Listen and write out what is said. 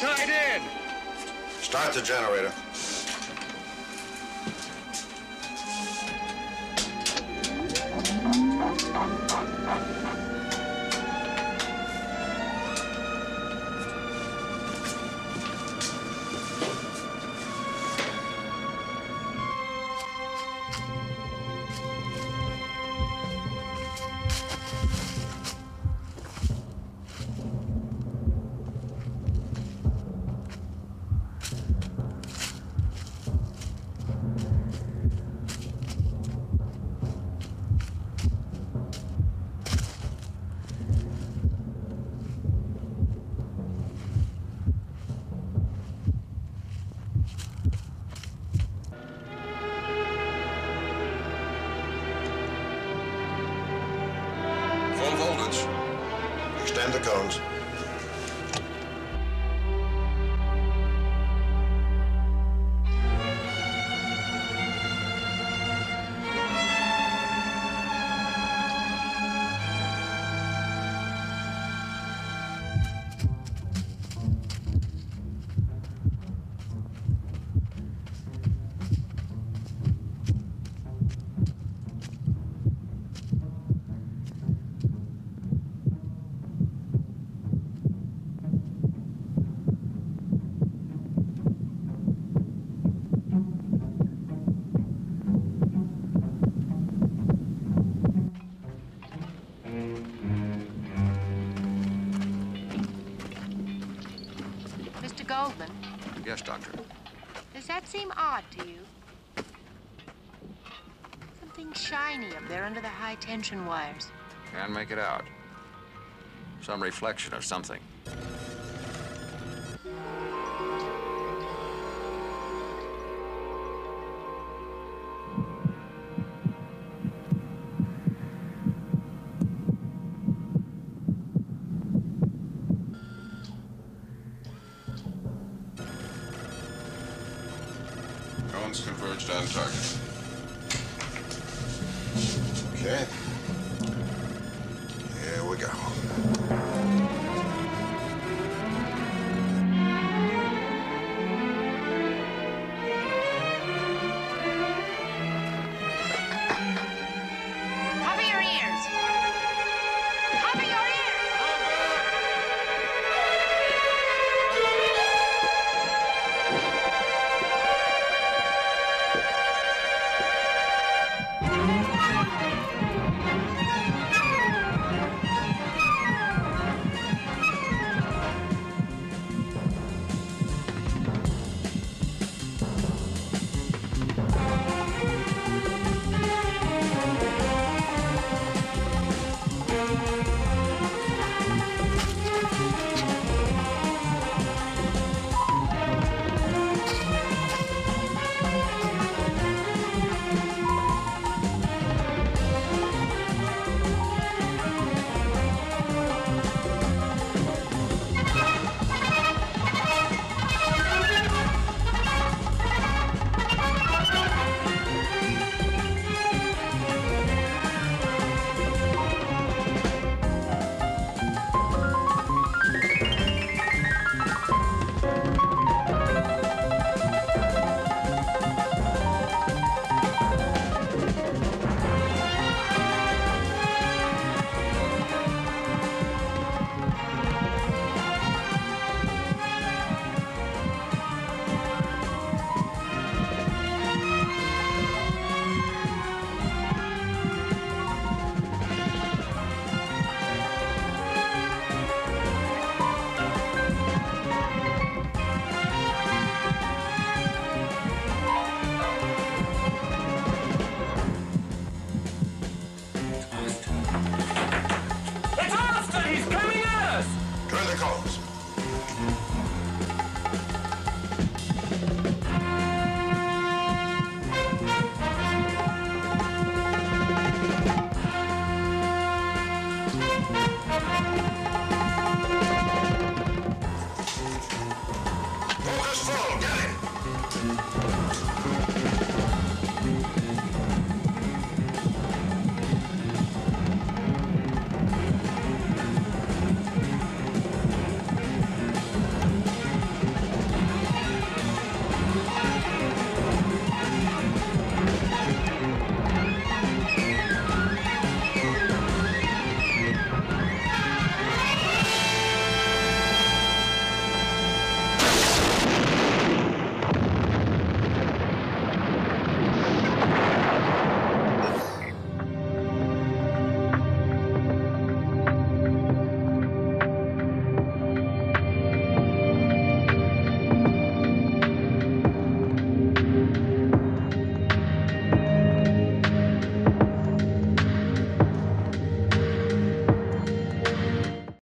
tied in. Start the generator. Extend the cones. Goldman? Yes, Doctor. Does that seem odd to you? Something shiny up there under the high-tension wires. Can't make it out. Some reflection of something. Converged on target. Okay. Here we go. Cover your ears. Cover your ears. Focus full, get it!